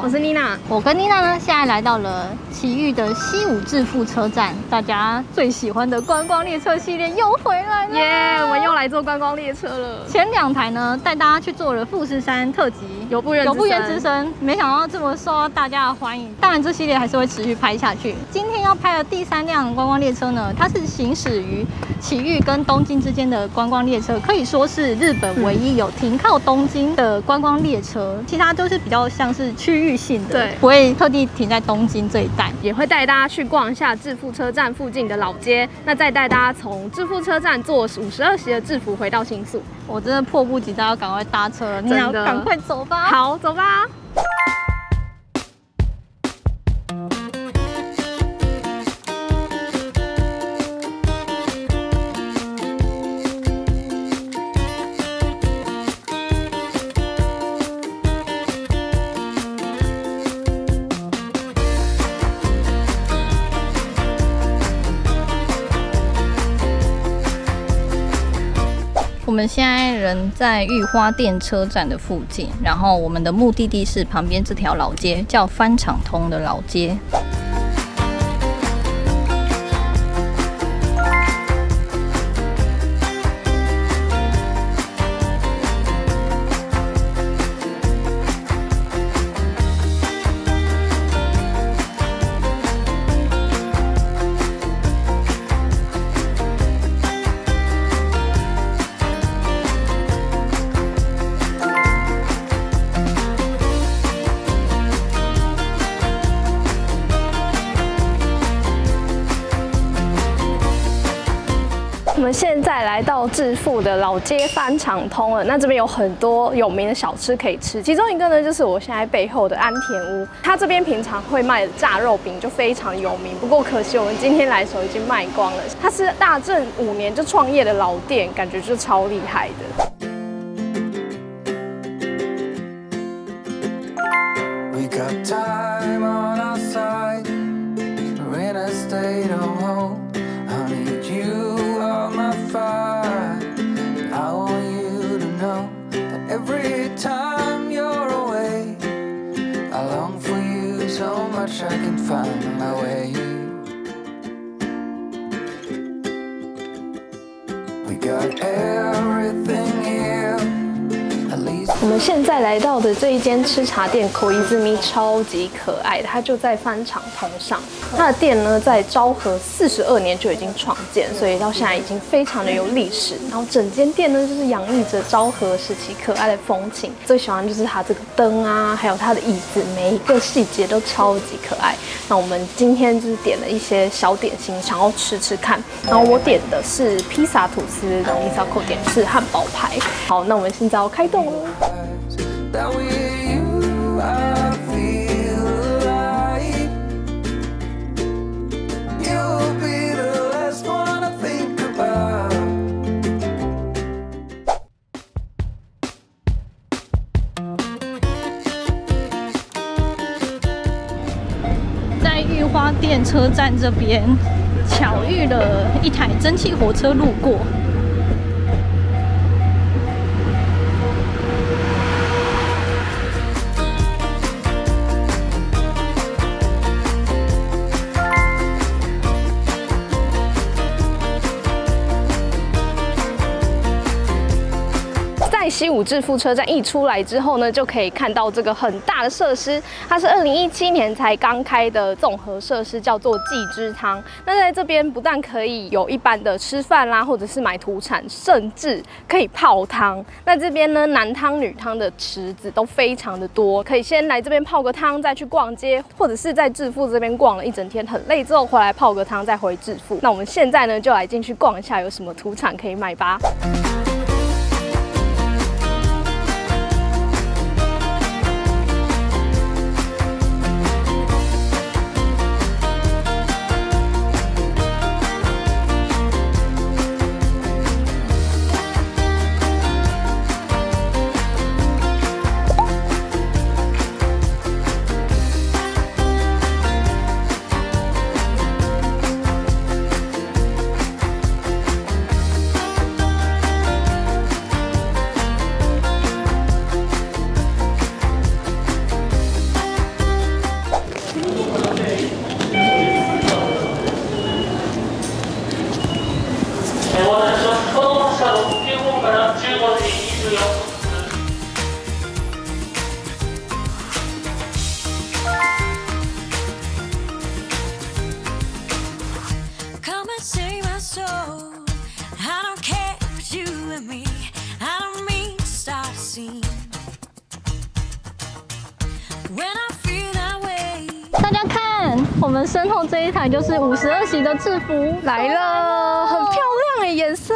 好，我是妮娜。我跟妮娜呢，现在来到了埼玉的西武秩父车站，大家最喜欢的观光列车系列又回来了耶！ 我们又来坐观光列车了。前两台呢，带大家去坐了富士山特辑有部原之森，没想到这么受到大家的欢迎。当然，这系列还是会持续拍下去。今天要拍的第三辆观光列车呢，它是行驶于埼玉跟东京之间的观光列车，可以说是日本唯一有停靠东京的观光列车，其他都是比较像是区域性的，对，不会特地停在东京这一带，也会带大家去逛一下秩父车站附近的老街，那再带大家从秩父车站坐52席的秩父回到新宿。我真的迫不及待要赶快搭车了，你要赶快走吧。好，走吧。我们现在人在御花店车站的附近，然后我们的目的地是旁边这条老街，叫番场通的老街。我们现在来到秩父的老街番场通了，那这边有很多有名的小吃可以吃，其中一个呢就是我现在背后的安田屋，它这边平常会卖的炸肉饼就非常有名，不过可惜我们今天来的时候已经卖光了。它是大正5年就创业的老店，感觉就超厉害的。 I can find my way. We got everything here. At least. 我们现在来到的这一间吃茶店 Koizumi 超级可爱，它就在番场通上。它的店呢，在昭和42年就已经创建，所以到现在已经非常的有历史。然后整间店呢，就是洋溢着昭和时期可爱的风情。最喜欢就是它这个灯啊，还有它的椅子，每一个细节都超级可爱。那我们今天就是点了一些小点心，想要吃看。然后我点的是披萨吐司，然后Misako点是汉堡排。好，那我们现在要开动了。 御花店车站这边，巧遇了一台蒸汽火车路过。在西武秩父车站一出来之后呢，就可以看到这个很大的设施，它是2017年才刚开的综合设施，叫做纪之堂。那在这边不但可以有一般的吃饭啦，或者是买土产，甚至可以泡汤。那这边呢，男汤女汤的池子都非常的多，可以先来这边泡个汤，再去逛街，或者是在秩父这边逛了一整天很累之后回来泡个汤，再回秩父。那我们现在呢，就来进去逛一下有什么土产可以买吧。save my soul. I don't care for you and me. I don't mean to start a scene. When I feel that way. 大家看，我们身后这一台就是52席的制服来了，很漂亮的颜色，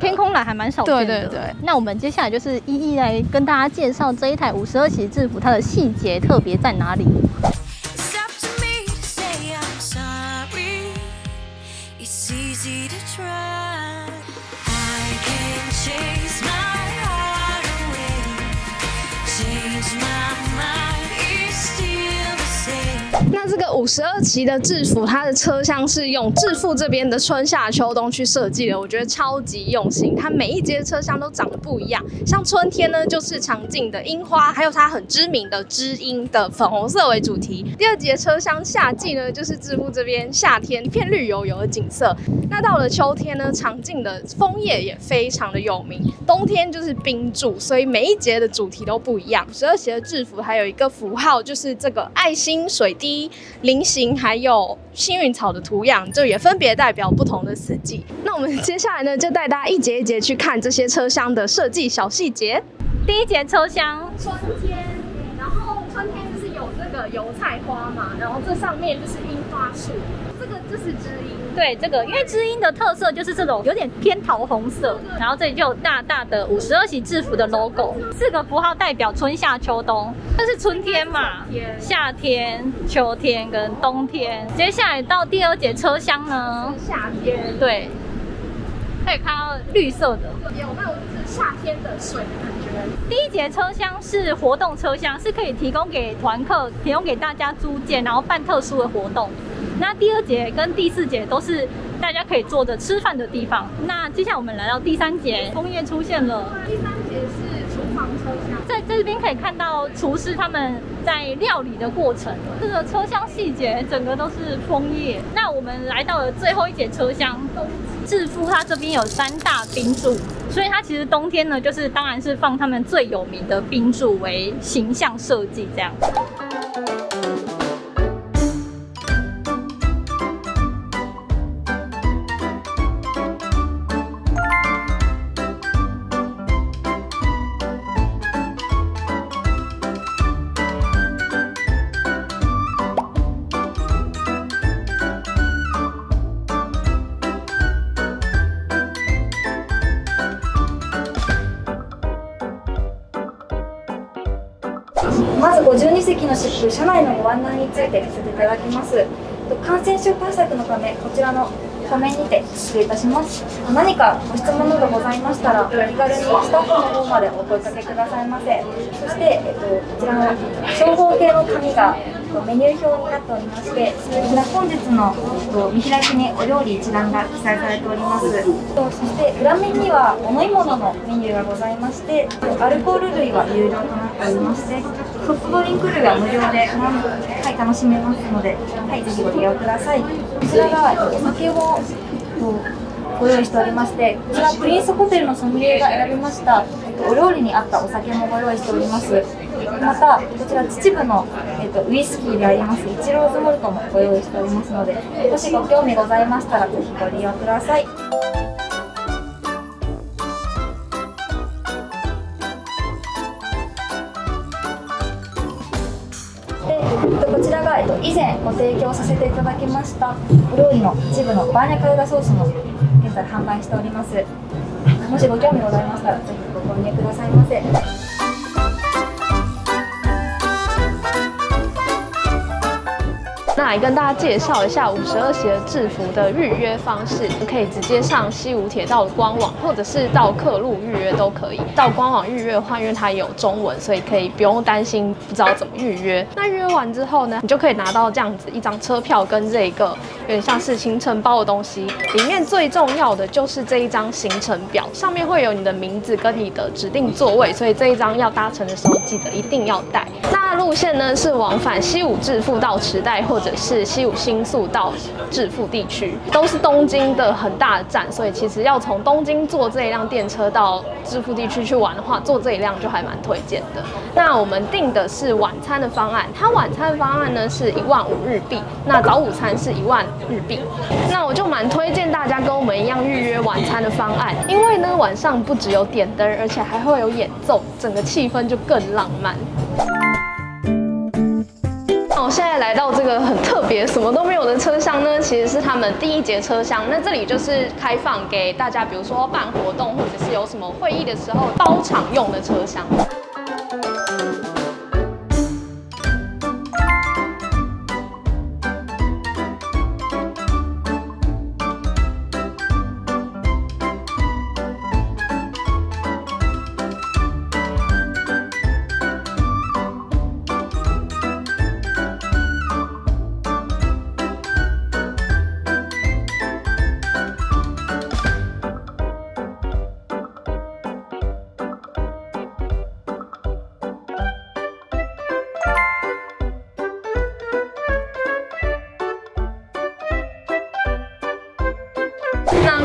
天空蓝还蛮少见的。对。那我们接下来就是一一来跟大家介绍这一台52席制服它的细节特别在哪里。 那这个52期的制服，它的车厢是用制服这边的春夏秋冬去设计的，我觉得超级用心。它每一节车厢都长得不一样，像春天呢就是常见的樱花，还有它很知名的知音的粉红色为主题。第二节车厢夏季呢就是制服这边夏天一片绿油油的景色。那到了秋天呢，常见的枫叶也非常的有名。冬天就是冰柱，所以每一节的主题都不一样。52席的制服还有一个符号，就是这个爱心水滴。 菱形还有幸运草的图样，就也分别代表不同的四季。那我们接下来呢，就带大家一节一节去看这些车厢的设计小细节。第一节车厢春天，然后春天就是有这个油菜花嘛，然后这上面就是樱花树，这个就是知音。对，这个因为知音的特色就是这种有点偏桃红色，然后这里就有大大的52席制服的 logo， 4个符号代表春夏秋冬。 这是春天嘛，夏天、秋天跟冬天。接下来到第二节车厢呢，是夏天。对，可以看到绿色的，有没有夏天的水的感觉？第一节车厢是活动车厢，是可以提供给团客、提供给大家租借，然后办特殊的活动。那第二节跟第四节都是大家可以坐着吃饭的地方。那接下来我们来到第三节，枫叶出现了。第三节是。 在这边可以看到厨师他们在料理的过程，这个车厢细节整个都是枫叶。那我们来到了最后一节车厢，制服它这边有3大冰柱，所以它其实冬天呢，就是当然是放他们最有名的冰柱为形象设计这样。 まず52席の湿布車内のご案内についてさせていただきます。感染症対策のためこちらの画面にて失礼いたします。何かご質問などございましたらお気軽にスタッフの方までお声掛けくださいませ。そして、こちらの長方形の紙がメニュー表になっておりまして、本日の見開きにお料理一覧が記載されております。そして裏面にはお飲み物のメニューがございまして、アルコール類は有料となっておりまして、ソフトドリンク類は無料で、楽しめますので、ぜひご利用ください。こちらがお酒をご用意しておりまして、こちらプリンスホテルのソムリエが選びましたお料理に合ったお酒もご用意しております。 またこちら秩父の、ウイスキーでありますイチローズモルトもご用意しておりますので、もしご興味ございましたらぜひご利用ください。 こちらが以前ご提供させていただきましたお料理の一部のバーニャカウダソースも現在販売しております。もしご興味ございましたらぜひご購入くださいませ。 那来跟大家介绍一下52席的制服的预约方式，你可以直接上西武铁道的官网，或者是到客路预约都可以。到官网预约的话，因为它也有中文，所以可以不用担心不知道怎么预约。那预约完之后呢，你就可以拿到这样子一张车票跟这一个有点像是行程包的东西，里面最重要的就是这一张行程表，上面会有你的名字跟你的指定座位，所以这一张要搭乘的时候记得一定要带。那如果路线呢是往返西武秩父到池袋，或者是西武新宿到秩父地区，都是东京的很大的站，所以其实要从东京坐这一辆电车到秩父地区去玩的话，坐这一辆就还蛮推荐的。那我们订的是晚餐的方案，它晚餐方案呢是15000日币，那早午餐是10000日币。那我就蛮推荐大家跟我们一样预约晚餐的方案，因为呢晚上不只有点灯，而且还会有演奏，整个气氛就更浪漫。 我现在来到这个很特别、什么都没有的车厢呢，其实是他们第一节车厢。那这里就是开放给大家，比如说办活动或者是有什么会议的时候包场用的车厢。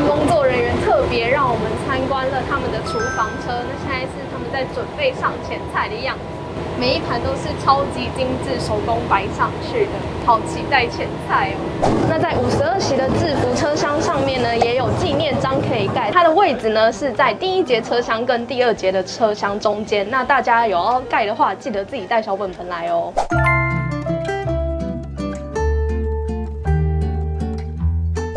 工作人员特别让我们参观了他们的厨房车，那现在是他们在准备上前菜的样子，每一盘都是超级精致手工摆上去的，好期待前菜哦。那在52席的制服车厢上面呢，也有纪念章可以盖，它的位置呢是在第一节车厢跟第二节的车厢中间，那大家有要盖的话，记得自己带小本本来哦。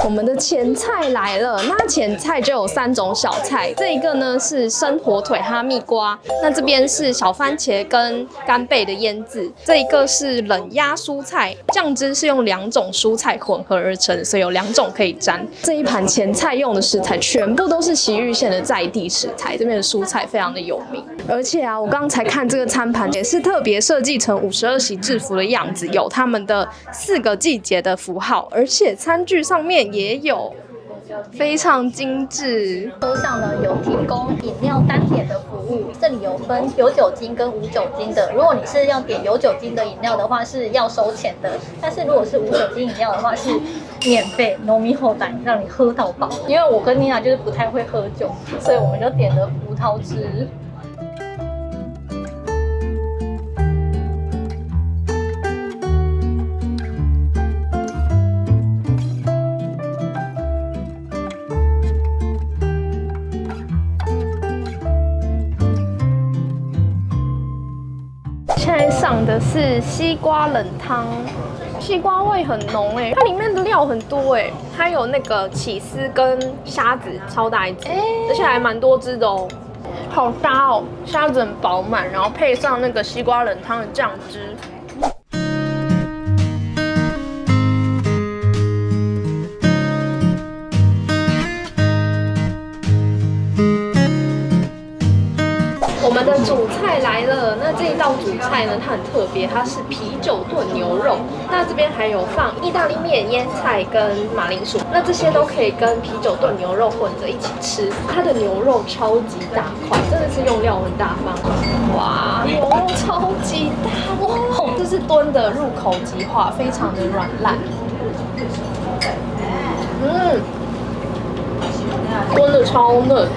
我们的前菜来了，那前菜就有3种小菜，这一个呢是生火腿哈密瓜，那这边是小番茄跟干贝的腌制，这一个是冷压蔬菜，酱汁是用2种蔬菜混合而成，所以有2种可以沾。这一盘前菜用的食材全部都是崎玉县的在地食材，这边的蔬菜非常的有名。而且啊，我刚才看这个餐盘也是特别设计成52席制服的样子，有他们的4个季节的符号，而且餐具上面也有非常精致。车上呢有提供饮料单点的服务，这里有分有酒精跟无酒精的。如果你是要点有酒精的饮料的话，是要收钱的；但是如果是无酒精饮料的话，是免费，飲み放題，让你喝到饱。因为我跟妮娜就是不太会喝酒，所以我们就点了葡萄汁。 上的是西瓜冷汤，西瓜味很浓哎，它里面的料很多哎，它有那个起司跟虾子，超大一只，而且还蛮多汁的哦，好搭哦，虾子很饱满，然后配上那个西瓜冷汤的酱汁。 我们的主菜来了，那这一道主菜呢，它很特别，它是啤酒炖牛肉。那这边还有放意大利面、腌菜跟马铃薯，那这些都可以跟啤酒炖牛肉混着一起吃。它的牛肉超级大块，真的是用料很大方。哇，牛肉超级大哇！这是炖的入口即化，非常的软烂。嗯，炖的超嫩。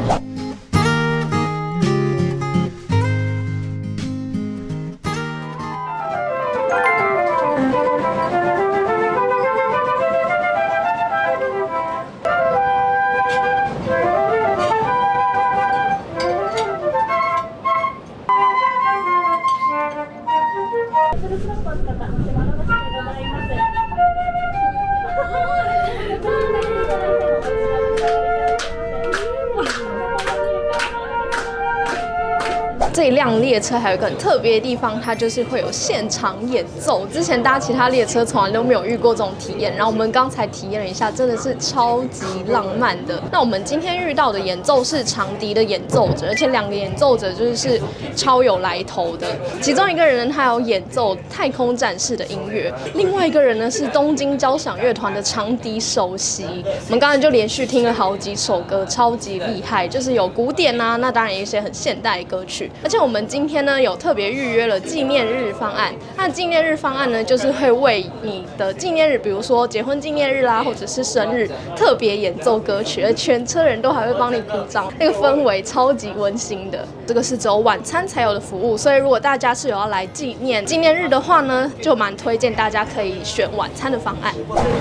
这一辆列车还有一个很特别的地方，它就是会有现场演奏。之前搭其他列车从来都没有遇过这种体验，然后我们刚才体验了一下，真的是超级浪漫的。那我们今天遇到的演奏是长笛的演奏者，而且2个演奏者就是超有来头的。其中一个人他有演奏太空战士的音乐，另外一个人呢是东京交响乐团的长笛首席。我们刚才就连续听了好几首歌，超级厉害，就是有古典啊，那当然有一些很现代歌曲。且我们今天呢有特别预约了纪念日方案。那纪念日方案呢，就是会为你的纪念日，比如说结婚纪念日啦，或者是生日，特别演奏歌曲，而全车人都还会帮你鼓掌，那个氛围超级温馨的。这个是只有晚餐才有的服务，所以如果大家是有要来纪念日的话呢，就蛮推荐大家可以选晚餐的方案。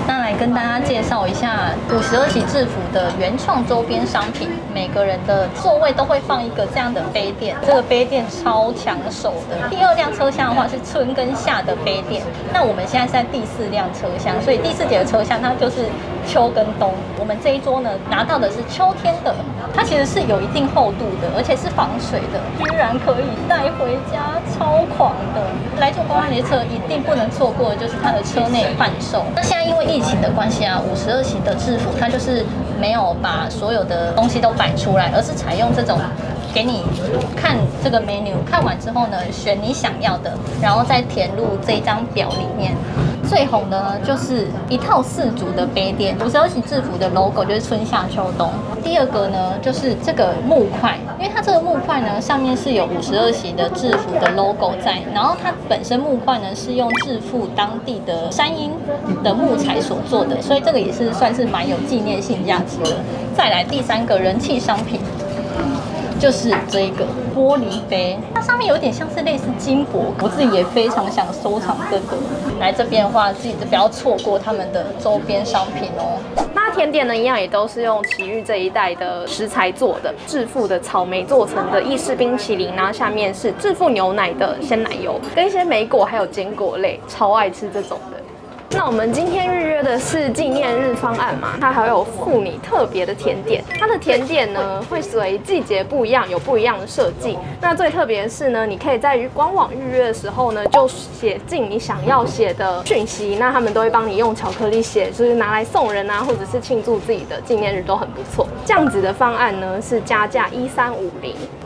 那来跟大家介绍一下52期制服的原创周边商品，每个人的座位都会放一个这样的杯垫，这个杯垫超抢手的。第二辆车厢的话是春跟夏的杯垫，那我们现在是在第四辆车厢，所以第四节的车厢它就是秋跟冬。我们这一桌呢拿到的是秋天的，它其实是有一定厚度的，而且是防水的，居然可以带回家，超狂的！来坐公安列车一定不能错过的就是它的车内贩售。那现在因为疫情的关系啊，52期的制服它就是没有把所有的东西都摆出来，而是采用这种。给你看这个 menu， 看完之后呢，选你想要的，然后再填入这一张表里面。最红的呢，就是一套4组的杯垫，52期制服的 logo 就是春夏秋冬。第二个呢，就是这个木块，因为它这个木块呢，上面是有52期的制服的 logo 在，然后它本身木块呢是用制服当地的山阴的木材所做的，所以这个也是算是蛮有纪念性价值的。再来第3个人气商品。就是这一个玻璃杯，它上面有点像是类似金箔，我自己也非常想收藏这个。来这边的话，自己就不要错过他们的周边商品哦。那甜点呢，一样也都是用埼玉这一带的食材做的，致富的草莓做成的意式冰淇淋，然后下面是致富牛奶的鲜奶油，跟一些莓果还有坚果类，超爱吃这种的。那我们今天预约的是纪念日方案嘛，它还有附你特别的甜点。它的甜点呢会随季节不一样，有不一样的设计。那最特别的是呢，你可以在于官网预约的时候呢，就写进你想要写的讯息，那他们都会帮你用巧克力写，就是拿来送人啊，或者是庆祝自己的纪念日都很不错。这样子的方案呢是加价1350，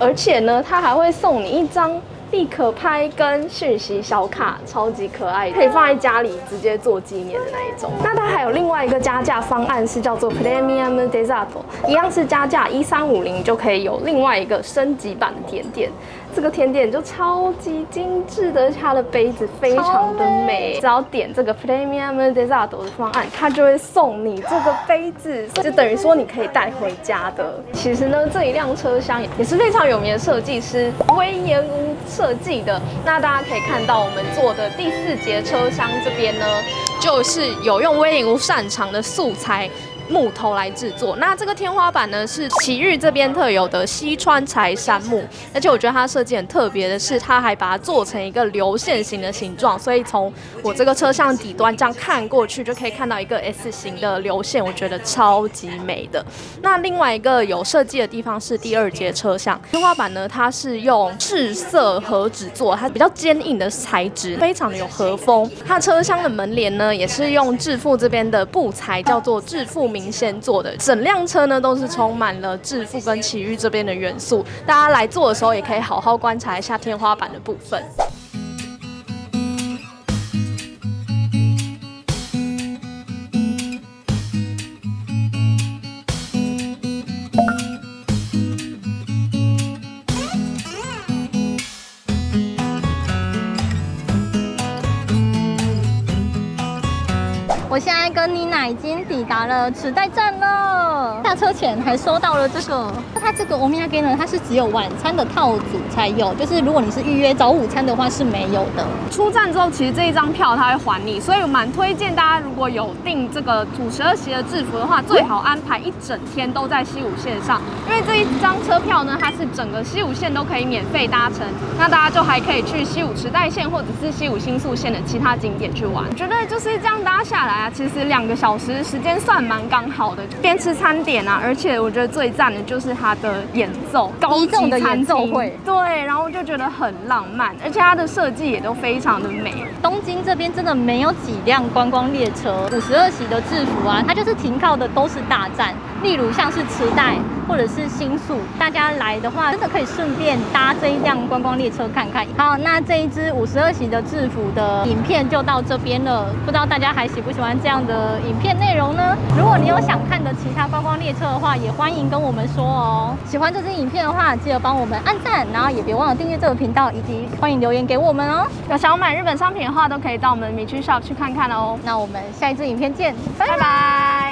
而且呢它还会送你一张。立可拍跟讯息小卡超级可爱，可以放在家里直接做纪念的那一种。那它还有另外一个加价方案是叫做 Premium Dessert， 一样是加价1350就可以有另外一个升级版的甜点。这个甜点就超级精致的，它的杯子非常的美。只要点这个 Premium Dessert 的方案，它就会送你这个杯子，就等于说你可以带回家的。其实呢，这一辆车厢也是非常有名的设计师威严屋设计的。那大家可以看到，我们坐的第4节车厢这边呢，就是有用威严屋擅长的素材。木头来制作，那这个天花板呢是埼玉这边特有的西川柴杉木，而且我觉得它设计很特别的是，它还把它做成一个流线型的形状，所以从我这个车厢底端这样看过去，就可以看到一个 S 型的流线，我觉得超级美的。那另外一个有设计的地方是第2节车厢，天花板呢它是用赤色和纸做，它比较坚硬的材质，非常的有和风。它车厢的门帘呢也是用致富这边的布材，叫做致富。明先做的，整辆车呢都是充满了致富跟埼玉这边的元素。大家来做的时候，也可以好好观察一下天花板的部分。我现在跟妮娜已经抵达了池袋站了。下车前还收到了这个，它这个欧米茄呢，它是只有晚餐的套组才有，就是如果你是预约早午餐的话是没有的。出站之后，其实这一张票它会还你，所以我蛮推荐大家如果有订这个52期的制服的话，最好安排一整天都在西武线上，因为这一张车票呢，它是整个西武线都可以免费搭乘，那大家就还可以去西武池袋线或者是西武新宿线的其他景点去玩。我觉得就是这样搭下来。其实2个小时时间算蛮刚好的，边吃餐点啊，而且我觉得最赞的就是它的演奏，高级的演奏会，对，然后就觉得很浪漫，而且它的设计也都非常的美。东京这边真的没有几辆观光列车，52期的制服啊，它就是停靠的都是大站。例如像是池袋或者是新宿，大家来的话，真的可以顺便搭这一辆观光列车看看。好，那这一支52席的制服的影片就到这边了，不知道大家还喜不喜欢这样的影片内容呢？如果你有想看的其他观光列车的话，也欢迎跟我们说哦。喜欢这支影片的话，记得帮我们按赞，然后也别忘了订阅这个频道，以及欢迎留言给我们哦。有想买日本商品的话，都可以到我们的Meiji Shop 去看看哦。那我们下一支影片见，拜拜。